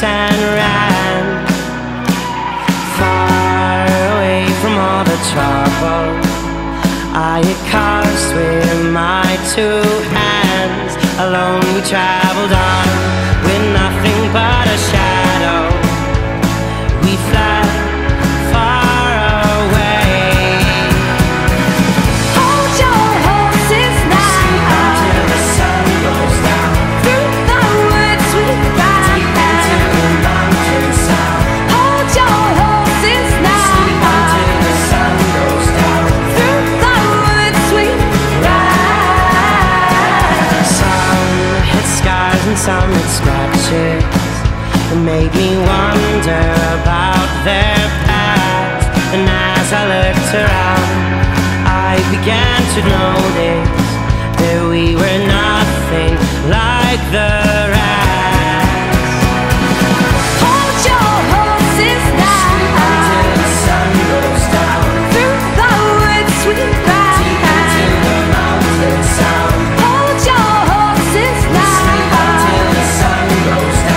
house and ran far away from all the trouble I had caused with my two hands. Alone we traveled on with nothing but a shadow. We fly far away. Hold your horses now, sing until the sun goes down. Through the woods we ride until the mountains sound. Hold your horses now, sing until the sun goes down. Through the woods we ride. Some hit scars and some hit scratches. It made me wonder about their past. And as I looked around, I began to notice that we were nothing like the rest. Hold your horses now, until the sun goes down. Through the woods we ride until the mountains sound. Hold your horses now, sleep until the sun goes down.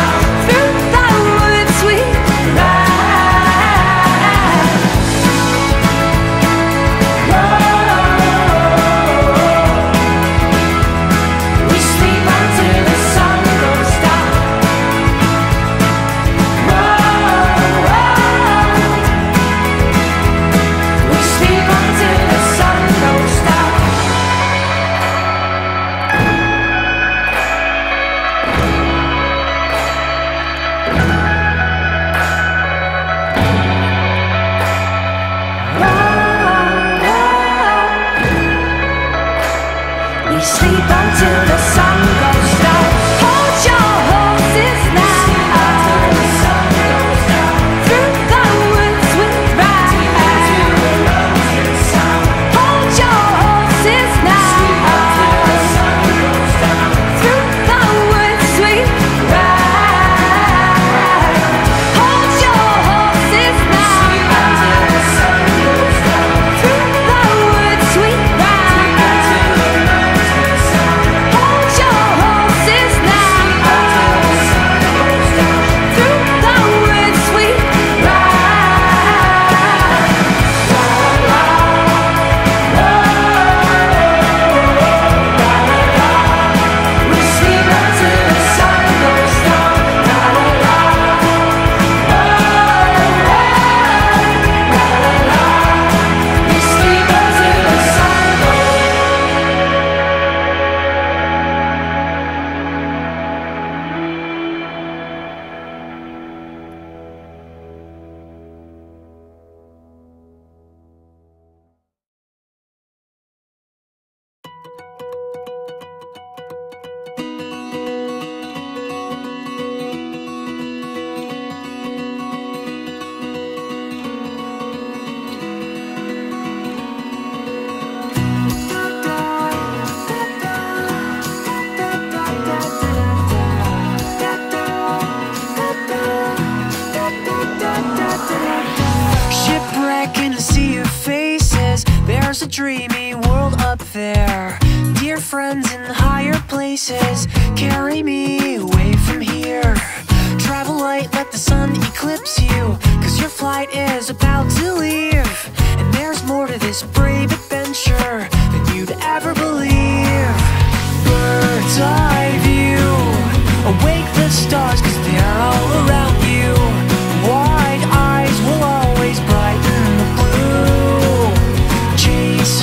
Dreamy world up there, dear friends in higher places, carry me away from here. Travel light, let the sun eclipse you, cause your flight is about to leave. And there's more to this brave adventure than you'd ever believe. Bird's eye view, awake the stars cause they're all around you. Wide eyes will always brighten the blue.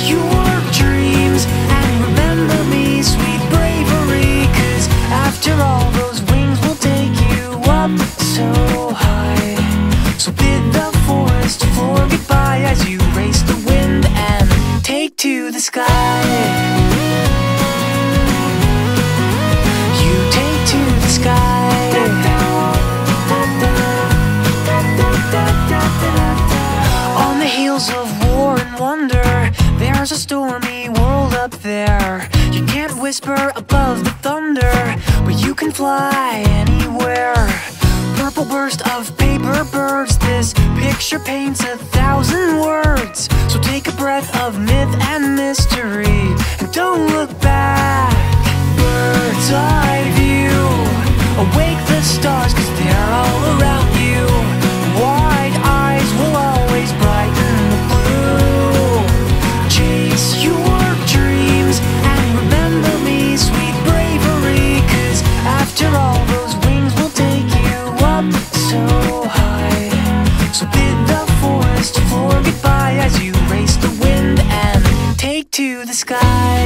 Your dreams and remember me, sweet bravery, cause after all those wings will take you up so high. So bid the forest floor goodbye as you race the wind and take to the sky. You take to the sky. On the heels of war and wonder, there's a stormy world up there. You can't whisper above the thunder, but you can fly anywhere. Purple burst of paper birds, this picture paints 1,000 words. So take a breath of myth and mystery, and don't look back. Bird's eye view, awake the stars cause they're all sky.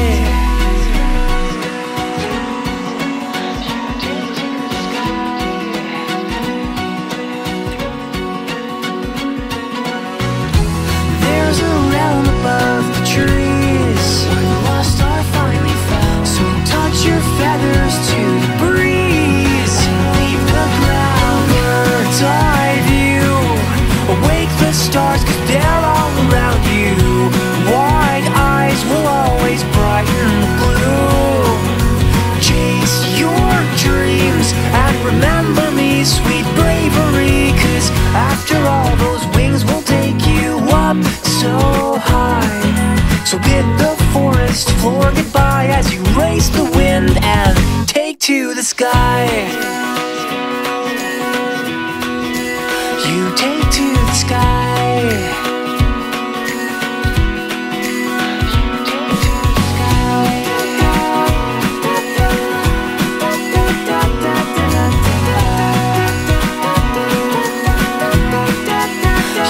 So bid the forest floor goodbye as you race the wind and take to the sky. You take to the sky.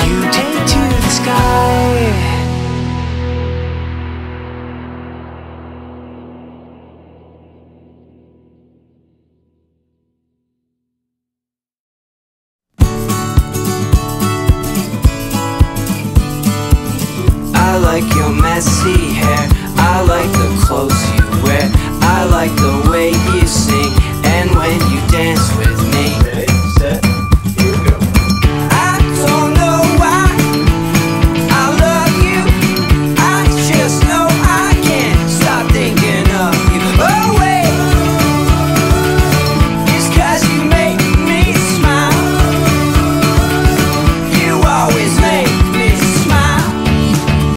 You take to the sky. See.